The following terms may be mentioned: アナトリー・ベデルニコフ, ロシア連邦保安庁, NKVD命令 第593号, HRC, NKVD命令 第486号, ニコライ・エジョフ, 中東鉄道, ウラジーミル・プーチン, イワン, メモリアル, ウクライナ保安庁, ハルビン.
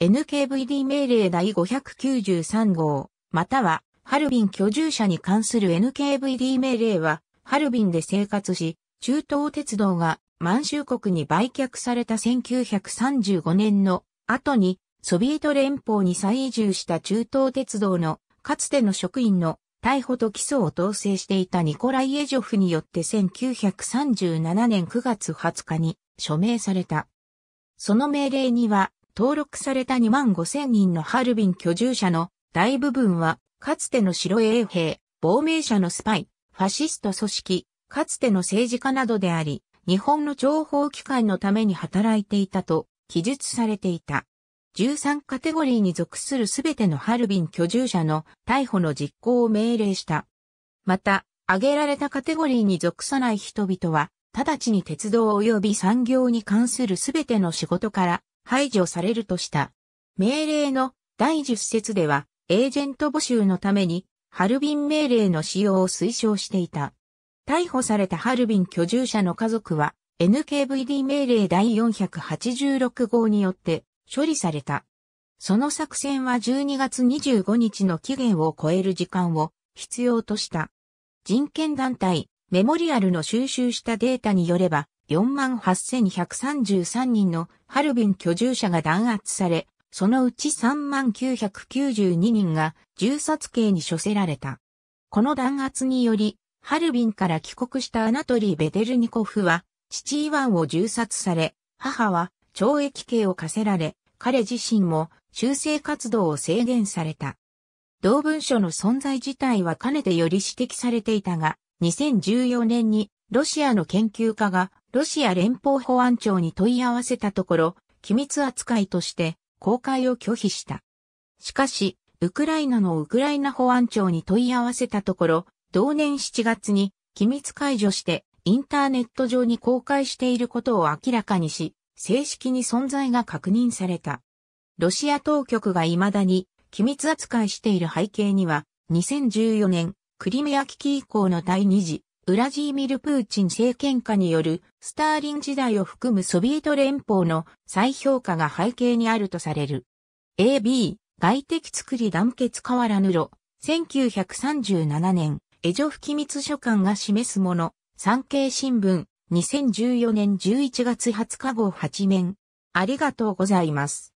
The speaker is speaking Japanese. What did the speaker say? NKVD 命令第593号、または、ハルビン居住者に関する NKVD 命令は、ハルビンで生活し、中東鉄道が満州国に売却された1935年の後に、ソビエト連邦に再移住した中東鉄道のかつての職員の逮捕と起訴を統制していたニコライ・エジョフによって1937年9月20日に署名された。その命令には登録された25,000人のハルビン居住者の大部分はかつての白衛兵、亡命者のスパイ、ファシスト組織、かつての政治家などであり、日本の諜報機関のために働いていたと記述されていた。13カテゴリーに属するすべてのハルビン居住者の逮捕の実行を命令した。また、挙げられたカテゴリーに属さない人々は、直ちに鉄道及び産業に関するすべての仕事から排除されるとした。命令の第10節では、エージェント募集のために、ハルビン命令の使用を推奨していた。逮捕されたハルビン居住者の家族は、NKVD 命令第486号によって、処理された。その作戦は12月25日の期限を超える時間を必要とした。人権団体、メモリアルの収集したデータによれば、48,133 人のハルビン居住者が弾圧され、そのうち 39,992 人が銃殺刑に処せられた。この弾圧により、ハルビンから帰国したアナトリー・ベデルニコフは、父イワンを銃殺され、母は懲役刑を課せられ、彼自身も修正活動を制限された。同文書の存在自体はかねてより指摘されていたが、2014年にロシアの研究家がロシア連邦保安庁に問い合わせたところ、機密扱いとして公開を拒否した。しかし、ウクライナのウクライナ保安庁に問い合わせたところ、同年7月に機密解除してインターネット上に公開していることを明らかにし、正式に存在が確認された。ロシア当局が未だに機密扱いしている背景には、2014年、クリミア危機以降の第二次、ウラジーミル・プーチン政権下による、スターリン時代を含むソビエト連邦の再評価が背景にあるとされる。AB、外敵作り団結変わらぬろ、1937年、エジョフ機密書簡が示すもの、産経新聞。2014年11月20日号8面。ありがとうございます。